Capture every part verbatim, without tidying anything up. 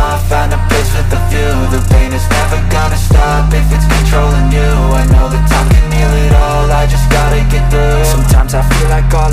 off, find a place with a view. The pain is never gonna stop if it's controlling you. I know that time can heal it all, I just gotta get through. Sometimes I feel like all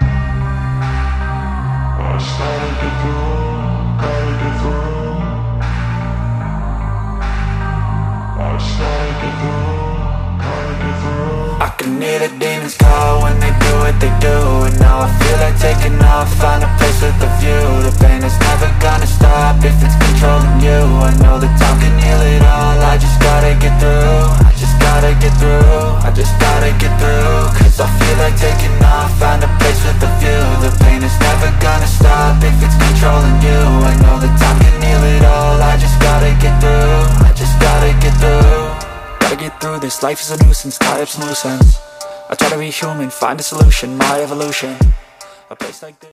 I started to do I can hear the demons call when they do what they do, and now I feel like taking off, find a place with a view. The pain is never gonna stop if it's controlling you. I know that time can heal it all, I just gotta get through. I just gotta get through, I just gotta get through. Cause I feel like taking off, find a place with a view. The pain is never gonna stop if it's controlling you. I know that time can heal it all, I just gotta get through. I just gotta get through. Gotta get through this, life is a nuisance, tie up some loose ends. I try to be human, find a solution, my evolution. A place like this